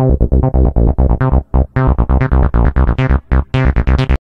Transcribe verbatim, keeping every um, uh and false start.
I don't know.